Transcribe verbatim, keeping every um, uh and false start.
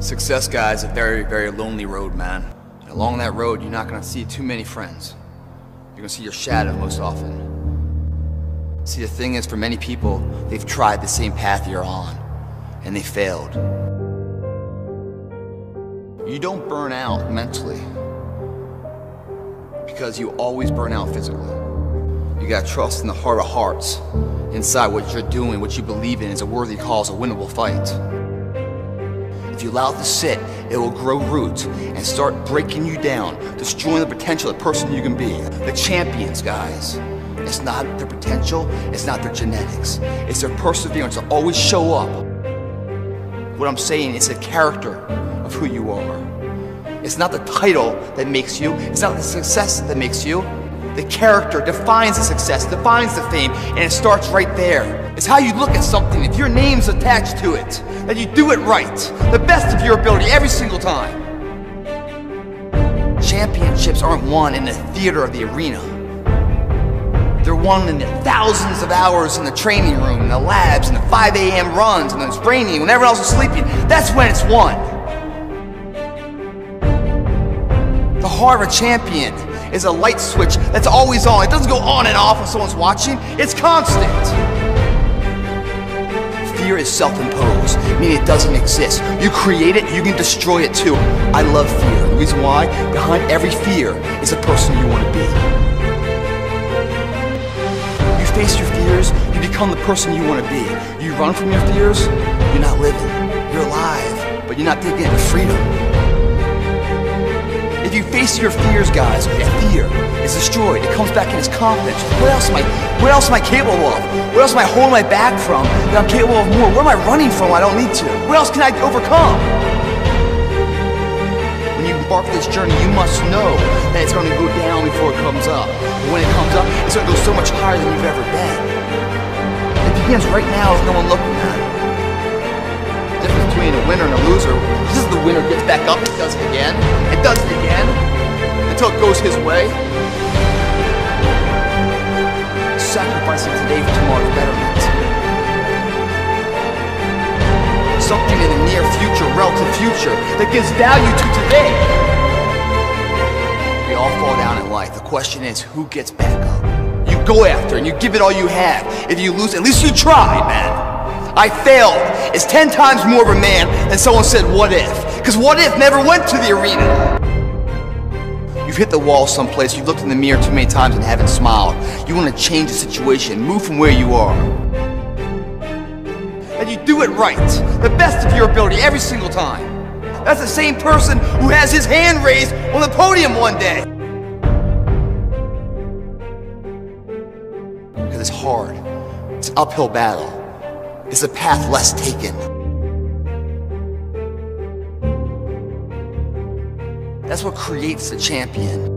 Success, guys, is a very, very lonely road, man. And along that road, you're not gonna see too many friends. You're gonna see your shadow most often. See, the thing is, for many people, they've tried the same path you're on, and they failed. You don't burn out mentally, because you always burn out physically. You gotta trust in the heart of hearts, inside what you're doing, what you believe in is a worthy cause, a winnable fight. If you allow it to sit, it will grow roots and start breaking you down, destroying the potential of the person you can be. The champions, guys, it's not their potential, it's not their genetics, it's their perseverance to always show up. What I'm saying is the character of who you are. It's not the title that makes you, it's not the success that makes you. The character defines the success, defines the fame, and it starts right there. It's how you look at something. If your name's attached to it, then you do it right, the best of your ability every single time. Championships aren't won in the theater of the arena. They're won in the thousands of hours in the training room, in the labs, in the five A M runs, and when it's raining, when everyone else is sleeping. That's when it's won. The heart of a champion is a light switch that's always on. It doesn't go on and off when someone's watching. It's constant. Fear is self-imposed, meaning it doesn't exist. You create it, you can destroy it too. I love fear. The reason why, behind every fear is the person you want to be. You face your fears, you become the person you want to be. You run from your fears, you're not living. You're alive, but you're not taking it to freedom. If you face your fears, guys, that fear is destroyed. It comes back in as confidence. What else am I, what else am I capable of? What else am I holding my back from that I'm capable of more? Where am I running from when I don't need to? What else can I overcome? When you embark on this journey, you must know that it's going to go down before it comes up. But when it comes up, it's going to go so much higher than you've ever been. It begins right now with no one looking at it. The difference between a winner and a loser, this is the winner gets back up, it does it again, it does it again, until it goes his way. Sacrificing today for tomorrow's betterment. Something in the near future, relative future, that gives value to today. We all fall down in life. The question is, who gets back up? You go after and you give it all you have. If you lose, at least you tried, man. I failed. It's ten times more of a man than someone said, what if? Because what if never went to the arena. You've hit the wall someplace, you've looked in the mirror too many times and haven't smiled. You want to change the situation, move from where you are. And you do it right, the best of your ability every single time. That's the same person who has his hand raised on the podium one day. Because it's hard. It's an uphill battle. Is a path less taken. That's what creates the champion.